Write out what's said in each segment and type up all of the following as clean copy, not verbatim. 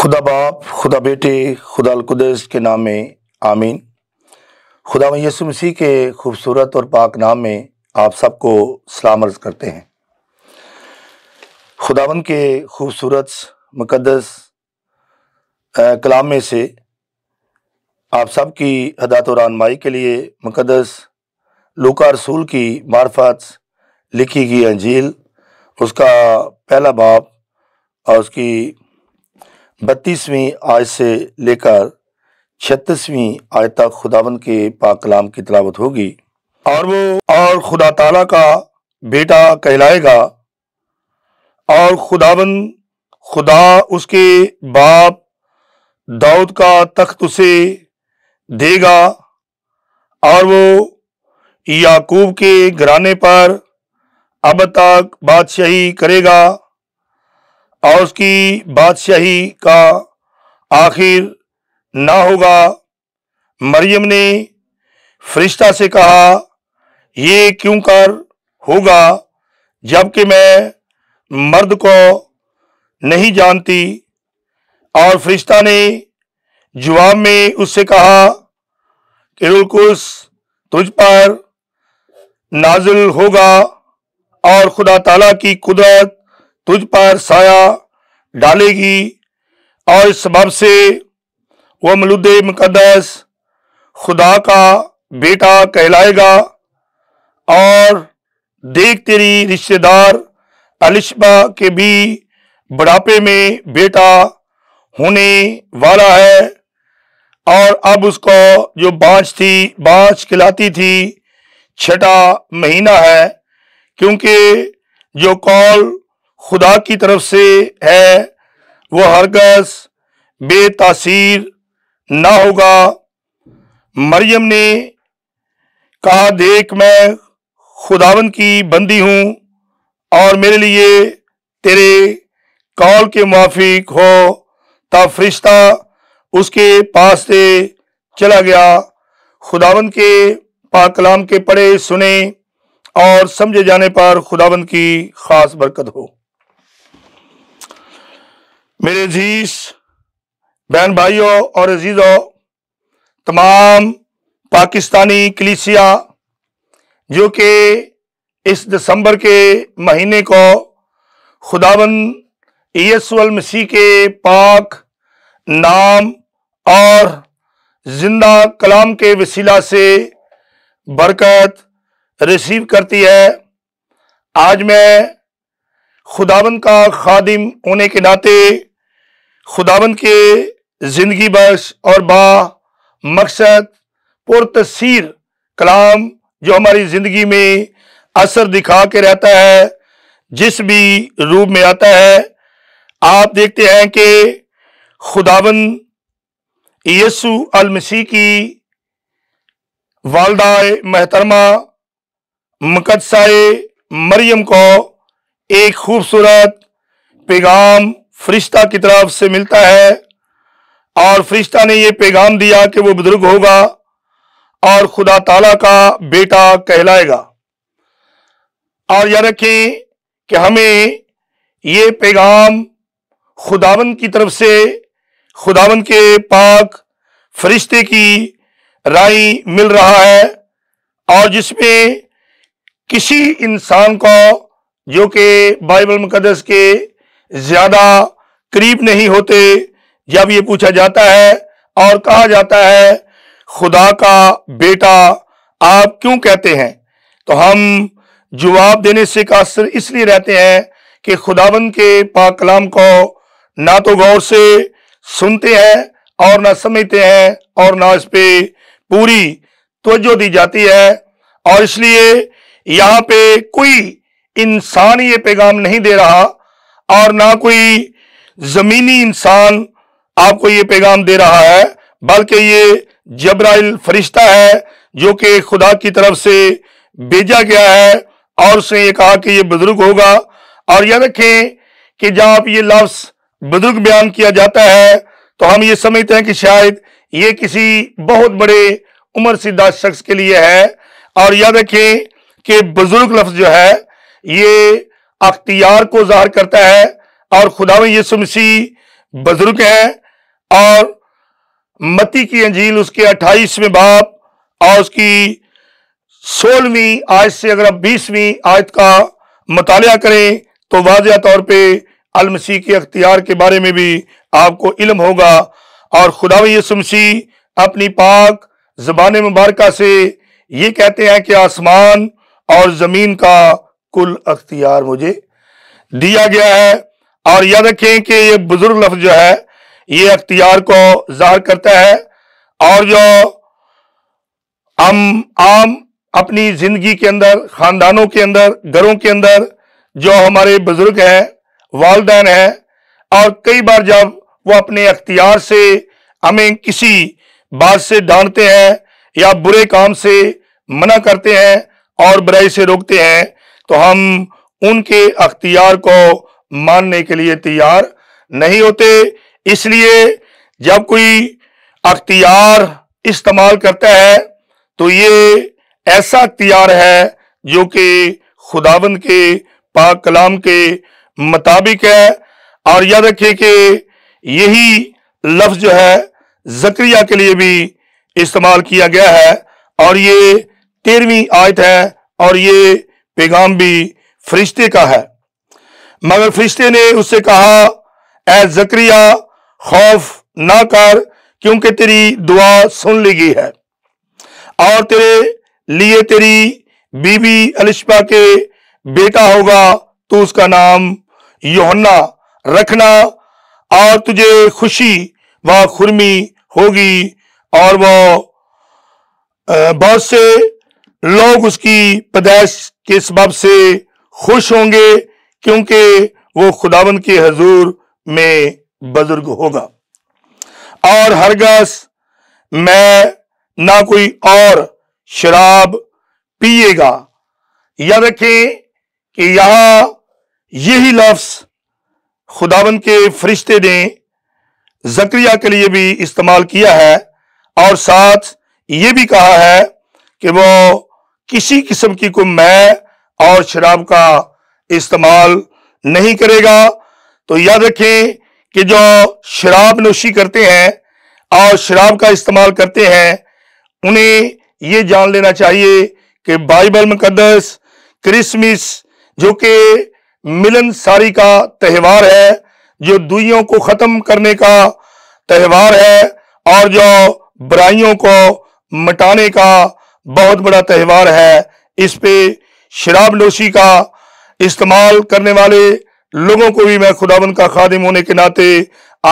खुदा बाप, खुदा बेटे, खुदा अलकुदस के नाम में आमीन। खुदा यीशु मसीह के खूबसूरत और पाक नाम में आप सबको सलाम अर्ज़ करते हैं। खुदावन के खूबसूरत मुकद्दस कलाम में से आप सब की हदायत और रहनुमाई के लिए मुकद्दस लूका रसूल की मार्फत लिखी गई अंजील, उसका पहला बाब और उसकी 32वीं आयत से लेकर 36वीं आयत तक खुदावन के पाक कलाम की तिलावत होगी। और वो खुदा ताला का बेटा कहलाएगा और खुदावन खुदा उसके बाप दाऊद का तख्त उसे देगा और वो याकूब के घराने पर अब तक बादशाही करेगा और उसकी बादशाही का आखिर ना होगा। मरियम ने फरिश्ता से कहा, ये क्यों कर होगा जबकि मैं मर्द को नहीं जानती। और फरिश्ता ने जवाब में उससे कहा कि रूह कुद्स तुझ पर नाजिल होगा और खुदा ताला की कुदरत तुझ पर साया डालेगी और इस सबब से वह मौलूदे मुकद्दस खुदा का बेटा कहलाएगा। और देख तेरी रिश्तेदार अलिशबा के भी बुढ़ापे में बेटा होने वाला है और अब उसको जो बाँझ खिलाती थी, छठा महीना है, क्योंकि जो कौल खुदा की तरफ से है वो हरगज़ बेतासीर ना होगा। मरियम ने कहा, देख मैं खुदावन की बंदी हूँ और मेरे लिए तेरे कौल के मुआफिक हो। तब फरिश्ता उसके पास से चला गया। खुदावन के पाक कलाम के पढ़े सुने और समझे जाने पर खुदावन की ख़ास बरकत हो। मेरे अजीज बहन भाइयों और अजीज़ों, तमाम पाकिस्तानी कलीसिया जो कि इस दिसंबर के महीने को खुदावन यीशु मसीह के पाक नाम और जिंदा कलाम के वसीला से बरकत रिसीव करती है, आज मैं खुदावन का खादिम होने के नाते खुदावन के ज़िंदगी बख्श और बा मकसद पुरतसीर कलाम जो हमारी ज़िंदगी में असर दिखा के रहता है, जिस भी रूप में आता है, आप देखते हैं कि खुदावन यीशु अल मसीह की वालदा महतरमा मुकद्दसा मरियम को एक खूबसूरत पैगाम फरिश्ता की तरफ से मिलता है और फरिश्ता ने ये पैगाम दिया कि वो बुजुर्ग होगा और खुदा ताला का बेटा कहलाएगा। और याद रखें कि हमें ये पैगाम खुदावन की तरफ से खुदावन के पाक फरिश्ते की राय मिल रहा है और जिसमें किसी इंसान को जो कि बाइबल मुकद्दस के ज़्यादा करीब नहीं होते, जब ये पूछा जाता है और कहा जाता है खुदा का बेटा आप क्यों कहते हैं, तो हम जवाब देने से कासर इसलिए रहते हैं कि खुदावन के पाक कलाम को ना तो गौर से सुनते हैं और ना समझते हैं और ना इस पे पूरी तवज्जो दी जाती है। और इसलिए यहाँ पे कोई इंसान ये पैगाम नहीं दे रहा और ना कोई ज़मीनी इंसान आपको ये पैगाम दे रहा है, बल्कि ये जब्राइल फरिश्ता है जो कि खुदा की तरफ से भेजा गया है और उसने ये कहा कि ये बुजुर्ग होगा। और याद रखें कि जब आप ये लफ्ज़ बुजुर्ग बयान किया जाता है तो हम ये समझते हैं कि शायद ये किसी बहुत बड़े उम्र सीधा शख्स के लिए है। और याद रखें कि बुजुर्ग लफ्ज़ जो है ये अख्तियार को जाहिर करता है और खुदावंद यीशु मसीह बुजुर्ग हैं और मत्ती की अंजील उसके 28वें बाब और उसकी 16वीं आयत से अगर आप 20वीं आयत का मुतालिया करें तो वाज़ह तौर पे अल मसीह के अख्तियार के बारे में भी आपको इल्म होगा। और खुदावंद यीशु मसीह अपनी पाक ज़बान मुबारक से ये कहते हैं कि आसमान और ज़मीन का कुल अख्तियार मुझे दिया गया है। और याद रखें कि ये बुजुर्ग लफ्ज़ जो है ये अख्तियार को ज़ाहिर करता है। और जो हम आम अपनी ज़िंदगी के अंदर, ख़ानदानों के अंदर, घरों के अंदर जो हमारे बुज़ुर्ग हैं, वालदैन हैं, और कई बार जब वो अपने अख्तियार से हमें किसी बात से डांटते हैं या बुरे काम से मना करते हैं और बुराई से रोकते हैं तो हम उनके अख्तियार को मानने के लिए तैयार नहीं होते। इसलिए जब कोई अख्तियार इस्तेमाल करता है तो ये ऐसा अख्तियार है जो कि खुदावंद के पाक कलाम के मुताबिक है। और याद रखिए कि यही लफ्ज़ जो है ज़करिया के लिए भी इस्तेमाल किया गया है और ये 13वीं आयत है और ये पैगाम भी फरिश्ते का है। मगर फरिश्ते ने उससे कहा, ऐ ज़करिया खौफ ना कर, क्योंकि तेरी दुआ सुन ली गई है और तेरे लिए तेरी बीवी एलिशबा के बेटा होगा, तो उसका नाम यूहन्ना रखना और तुझे खुशी व खुरमी होगी और वो बहुत से लोग उसकी पैदाइश के सबब से खुश होंगे, क्योंकि वो खुदावंद के हजूर में बुजुर्ग होगा। और हरगिज़ मैं ना कोई और शराब पिएगा। याद रखें कि यहाँ यही लफ्ज़ खुदावंद के फरिश्ते ने ज़करिया के लिए भी इस्तेमाल किया है और साथ ये भी कहा है कि वो किसी किस्म की कोई मैं और शराब का इस्तेमाल नहीं करेगा। तो याद रखें कि जो शराब नोशी करते हैं और शराब का इस्तेमाल करते हैं उन्हें ये जान लेना चाहिए कि बाइबल मुकद्दस क्रिसमस जो कि मिलनसारी का त्यौहार है, जो दुइयों को ख़त्म करने का त्यौहार है और जो बुराइयों को मिटाने का बहुत बड़ा त्यौहार है, इस पे शराब नोशी का इस्तेमाल करने वाले लोगों को भी मैं खुदावंद का खादिम होने के नाते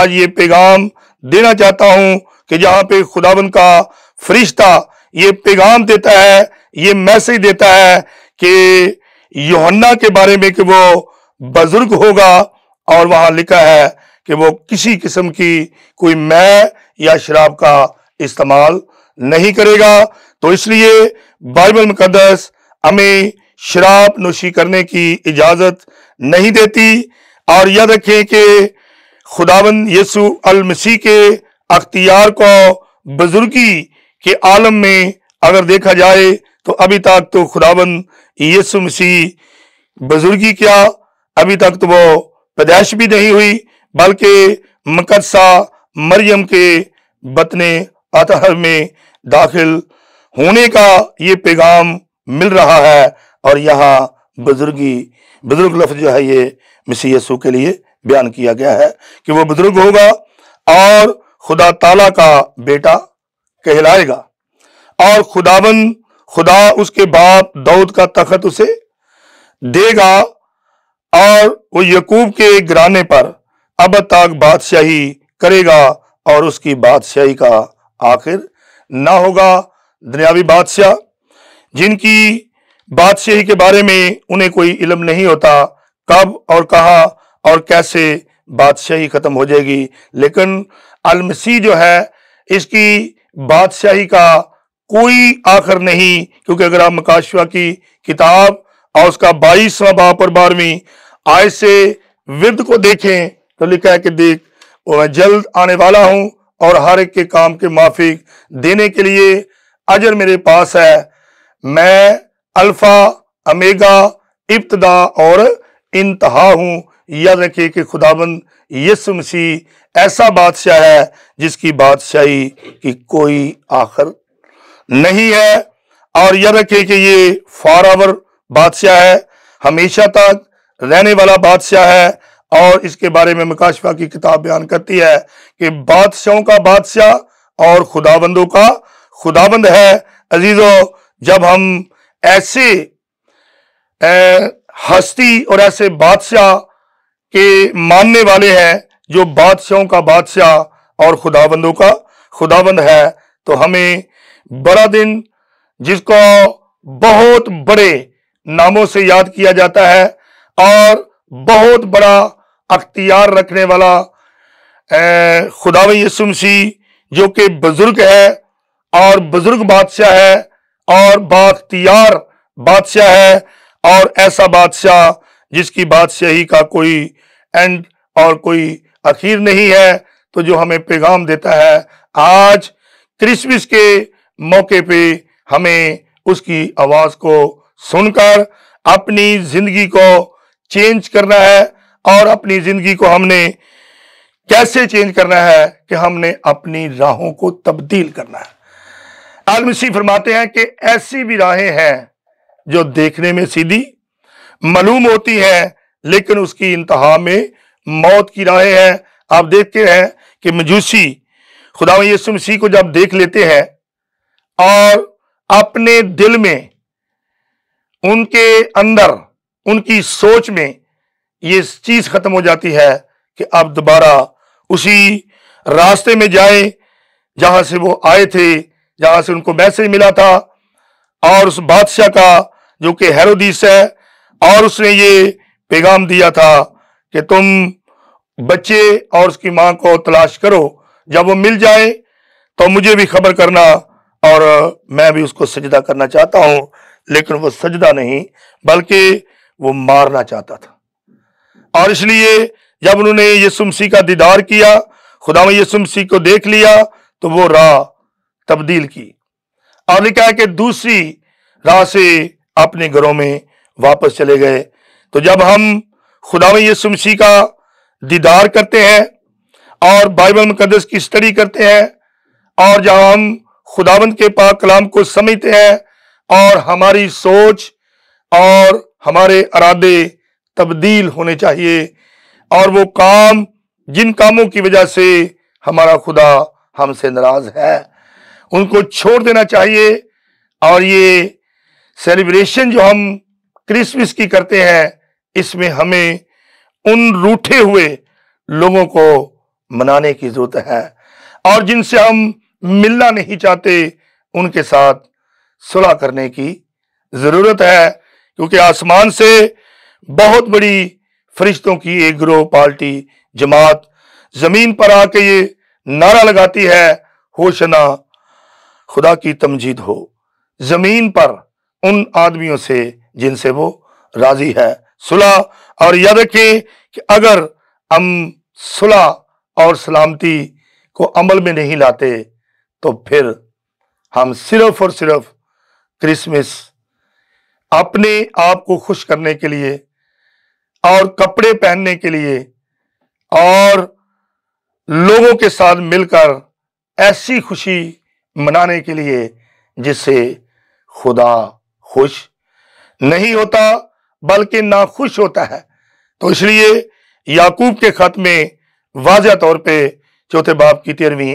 आज ये पैगाम देना चाहता हूँ कि जहाँ पे खुदावंद का फरिश्ता ये पैगाम देता है, ये मैसेज देता है कि यूहन्ना के बारे में कि वो बुजुर्ग होगा और वहाँ लिखा है कि वो किसी किस्म की कोई मैं या शराब का इस्तेमाल नहीं करेगा। तो इसलिए बाइबल मुकद्दस हमें शराब नोशी करने की इजाज़त नहीं देती। और याद रखें कि खुदावंद यीशु अल मसीह के अख्तियार को बुजुर्गी के आलम में अगर देखा जाए तो अभी तक तो खुदावंद यीशु मसीह बुजुर्गी क्या, अभी तक तो वो पैदाइश भी नहीं हुई, बल्कि मकदसा मरियम के बतने अतहर में दाखिल होने का ये पैगाम मिल रहा है। और यहाँ बुजुर्ग लफ्ज़ जो है ये मसीह यीशु के लिए बयान किया गया है कि वो बुजुर्ग होगा और खुदा ताला का बेटा कहलाएगा और खुदा उसके बाप दाऊद का तख्त उसे देगा और वो यकूब के घराने पर अब तक बादशाही करेगा और उसकी बादशाही का आखिर ना होगा। दुनियावी बादशाह जिनकी बादशाही के बारे में उन्हें कोई इल्म नहीं होता, कब और कहाँ और कैसे बादशाही ख़त्म हो जाएगी, लेकिन अल मसीह जो है इसकी बादशाही का कोई आखिर नहीं, क्योंकि अगर आप मकाशवा की किताब और उसका 22वां बाब और 12वीं आयत से विर्द को देखें तो लिखा है कि देख मैं जल्द आने वाला हूँ और हर एक के काम के माफिक देने के लिए अजर मेरे पास है, मैं अल्फा अमेगा इब्तिदा और इंतहा हूँ। याद रखिए कि खुदावंद यीशु मसीह ऐसा बादशाह है जिसकी बादशाही की कोई आखिर नहीं है। और यह रखे कि ये फॉर एवर बादशाह है, हमेशा तक रहने वाला बादशाह है। और इसके बारे में मकाशफा की किताब बयान करती है कि बादशाहों का बादशाह और खुदाबंदों का खुदाबंद है। अजीजों, जब हम ऐसे हस्ती और ऐसे बादशाह के मानने वाले हैं जो बादशाहों का बादशाह और खुदाबंदों का खुदाबंद है, तो हमें बड़ा दिन जिसको बहुत बड़े नामों से याद किया जाता है और बहुत बड़ा अख्तियार रखने वाला खुदावे यीशु मसीह जो कि बुजुर्ग है और बुजुर्ग बादशाह है और बाख्तियार बादशाह है, और ऐसा बादशाह जिसकी बादशाही का कोई एंड और कोई आखिर नहीं है। तो जो हमें पैगाम देता है आज क्रिसमस के मौके पे, हमें उसकी आवाज को सुनकर अपनी जिंदगी को चेंज करना है। और अपनी जिंदगी को हमने कैसे चेंज करना है कि हमने अपनी राहों को तब्दील करना है। आलम सी फरमाते हैं कि ऐसी भी राहें हैं जो देखने में सीधी मालूम होती है लेकिन उसकी इंतहा में मौत की राहें हैं। आप देखते हैं कि मजूसी खुदा यीशु मसीह को जब देख लेते हैं और अपने दिल में, उनके अंदर, उनकी सोच में ये चीज खत्म हो जाती है कि अब दोबारा उसी रास्ते में जाए जहां से वो आए थे, जहां से उनको मैसेज मिला था, और उस बादशाह का जो कि हेरोदीस है, और उसने ये पैगाम दिया था कि तुम बच्चे और उसकी मां को तलाश करो, जब वो मिल जाए तो मुझे भी खबर करना और मैं भी उसको सजदा करना चाहता हूं। लेकिन वो सजदा नहीं बल्कि वो मारना चाहता था। और इसलिए जब उन्होंने यीशु मसीह का दीदार किया, खुदावंद यीशु मसीह को देख लिया, तो वो राह तब्दील की और ने कहा कि दूसरी राह से अपने घरों में वापस चले गए। तो जब हम खुदावंद यीशु मसीह का दीदार करते हैं और बाइबल मुकद्दस की स्टडी करते हैं और जहां हम खुदावंद के पाक कलाम को समझते हैं और हमारी सोच और हमारे इरादे तब्दील होने चाहिए, और वो काम जिन कामों की वजह से हमारा खुदा हमसे नाराज है उनको छोड़ देना चाहिए। और ये सेलिब्रेशन जो हम क्रिसमस की करते हैं इसमें हमें उन रूठे हुए लोगों को मनाने की जरूरत है और जिनसे हम मिलना नहीं चाहते उनके साथ सुलह करने की जरूरत है, क्योंकि आसमान से बहुत बड़ी फरिश्तों की एक ग्रोह, पार्टी, जमात जमीन पर आके ये नारा लगाती है, होशना खुदा की तमजीद हो, जमीन पर उन आदमियों से जिनसे वो राजी है सुलह। और याद रखें कि अगर हम सुलह और सलामती को अमल में नहीं लाते तो फिर हम सिर्फ और सिर्फ क्रिसमस अपने आप को खुश करने के लिए और कपड़े पहनने के लिए और लोगों के साथ मिलकर ऐसी खुशी मनाने के लिए जिससे खुदा खुश नहीं होता बल्कि नाखुश होता है। तो इसलिए याकूब के खत में वाज़ह तौर पे 4 बाब की 13वीं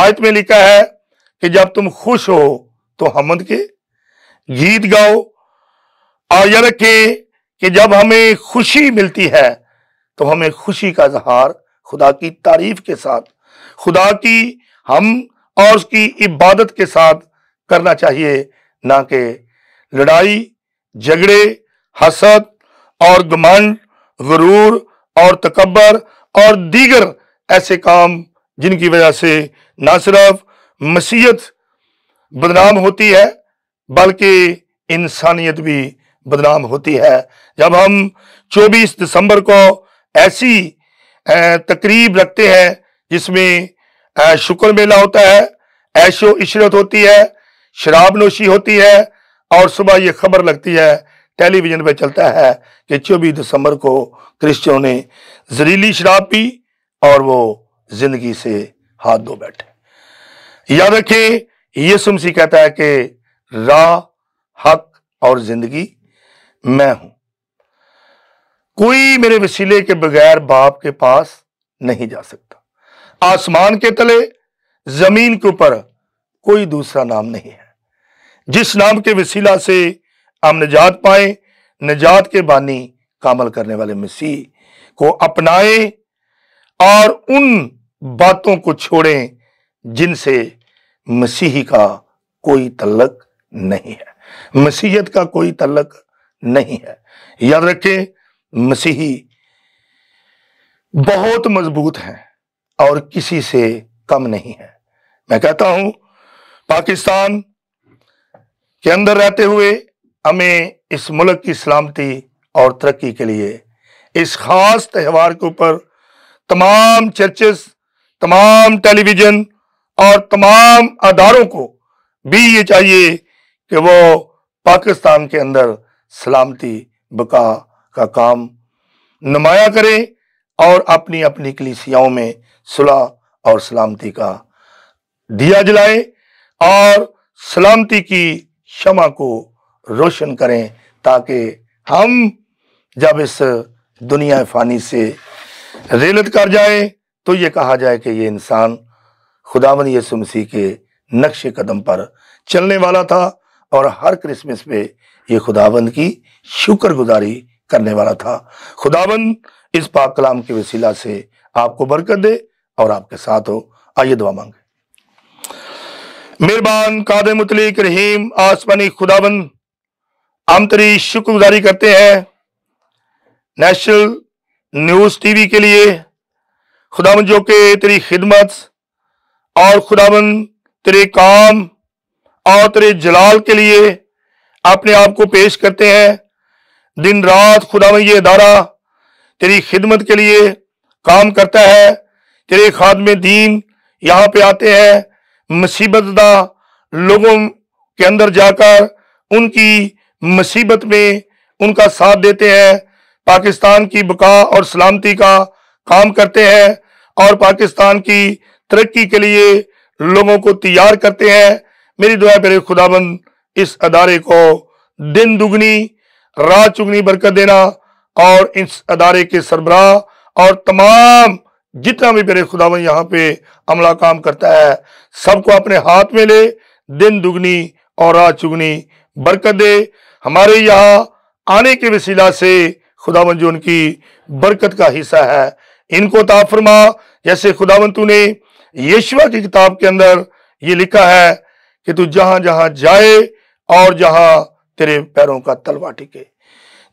आयत में लिखा है कि जब तुम खुश हो तो हमद के गीत गाओ। और याद रखें कि जब हमें खुशी मिलती है तो हमें खुशी का इजहार खुदा की तारीफ के साथ, खुदा की हम और उसकी इबादत के साथ करना चाहिए, ना कि लड़ाई झगड़े, हसद और घमंड, गुरूर और तकब्बर और दीगर ऐसे काम जिनकी वजह से ना सिर्फ मसीहत बदनाम होती है बल्कि इंसानियत भी बदनाम होती है। जब हम 24 दिसंबर को ऐसी तकरीब रखते हैं जिसमें शुक्र मेला होता है, ऐशो इशरत होती है, शराब नोशी होती है, और सुबह ये खबर लगती है टेलीविजन पे चलता है कि 24 दिसंबर को क्रिश्चियनों ने जहरीली शराब पी और वो जिंदगी से हाथ धो बैठे। याद रखिए यीशु मसीह कहता है कि राह, हक और जिंदगी मैं हूं, कोई मेरे वसीले के बगैर बाप के पास नहीं जा सकता। आसमान के तले जमीन के ऊपर कोई दूसरा नाम नहीं है जिस नाम के वसीला से हम निजात पाए। निजात के बानी कामल करने वाले मसीह को अपनाएं और उन बातों को छोड़ें जिनसे मसीही का कोई तल्लक नहीं है, मसीहत का कोई तल्लक नहीं है। याद रखें मसीही बहुत मजबूत हैं और किसी से कम नहीं है। मैं कहता हूं पाकिस्तान के अंदर रहते हुए हमें इस मुल्क की सलामती और तरक्की के लिए इस खास त्यौहार के ऊपर तमाम चर्चेस, तमाम टेलीविजन और तमाम अदारों को भी ये चाहिए कि वो पाकिस्तान के अंदर सलामती बका का काम नुमाया करें और अपनी अपनी कलीसियाओं में सुलह और सलामती का दिया जलाए और सलामती की क्षमा को रोशन करें, ताकि हम जब इस दुनिया फ़ानी से रेलत कर जाए तो ये कहा जाए कि ये इंसान खुदावंद यीशु मसीह के नक्शे कदम पर चलने वाला था और हर क्रिसमस पे ये खुदावंद की शुक्रगुजारी करने वाला था। खुदावंद इस पाक कलाम के वसीला से आपको बरकत दे और आपके साथ हो। आइए दुआ मांगे। मेहरबान कादिर मुतलक रहीम आसमानी खुदाबंद, हम तेरी शुक्रगुजारी करते हैं नेशनल न्यूज़ टीवी के लिए खुदाबंद, जो के तेरी खिदमत और खुदाबंद तेरे काम और तेरे जलाल के लिए अपने आप को पेश करते हैं। दिन रात खुदाबंद ये अदारा तेरी खिदमत के लिए काम करता है। तेरे खादमे दीन यहाँ पे आते हैं, मुसीबतदा लोगों के अंदर जाकर उनकी मुसीबत में उनका साथ देते हैं, पाकिस्तान की बका और सलामती का काम करते हैं और पाकिस्तान की तरक्की के लिए लोगों को तैयार करते हैं। मेरी दुआ है मेरे खुदाबंद इस अदारे को दिन दुगनी रात चुगनी बरकत देना और इस अदारे के सरबराह और तमाम जितना भी मेरे खुदावंद यहाँ पे अमला काम करता है सबको अपने हाथ में ले, दिन दुगनी और रात चुगनी बरकत दे। हमारे यहाँ आने के वसीला से खुदावंद जो उनकी बरकत का हिस्सा है इनको ता फरमा, जैसे खुदावंद तूने यशुआ की किताब के अंदर ये लिखा है कि तू जहाँ जहाँ जाए और जहाँ तेरे पैरों का तलवा टिके,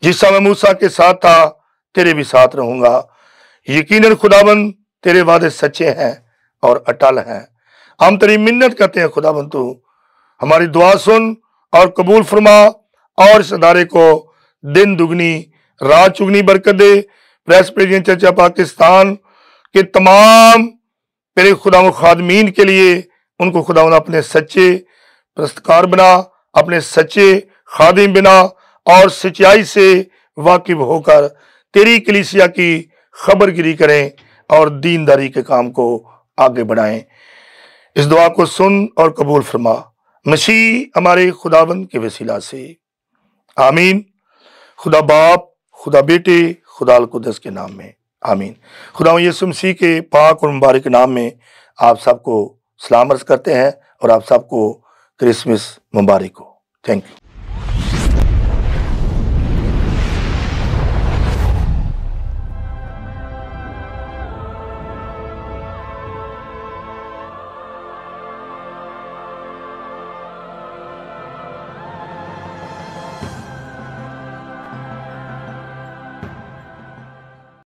जिस समय मूसा के साथ था तेरे भी साथ रहूंगा। यकीनन खुदाबंद तेरे वादे सच्चे हैं और अटल हैं। हम तेरी मिन्नत करते हैं खुदाबंद, तू हमारी दुआ सुन और कबूल फरमा और इस अदारे को दिन दुगनी रात चुगनी बरकत दे। प्रेस प्रेसिडेंट चर्चा पाकिस्तान के तमाम तेरे खुदावंद खादमीन के लिए उनको खुदावंद अपने सच्चे प्रस्तकार बना, अपने सच्चे खादिम बना और सच्चाई से वाकिफ होकर तेरी कलीसिया की खबर गिरी करें और दीनदारी के काम को आगे बढ़ाएं। इस दुआ को सुन और कबूल फरमा मसीह हमारे खुदाबंद के वसीला से, आमीन। खुदा बाप, खुदा बेटे, खुदा अल कुद्दस के नाम में, आमीन। खुदा यीशु मसीह के पाक और मुबारक नाम में आप सबको सलाम अर्ज़ करते हैं और आप सबको क्रिसमस मुबारक हो। Thank you.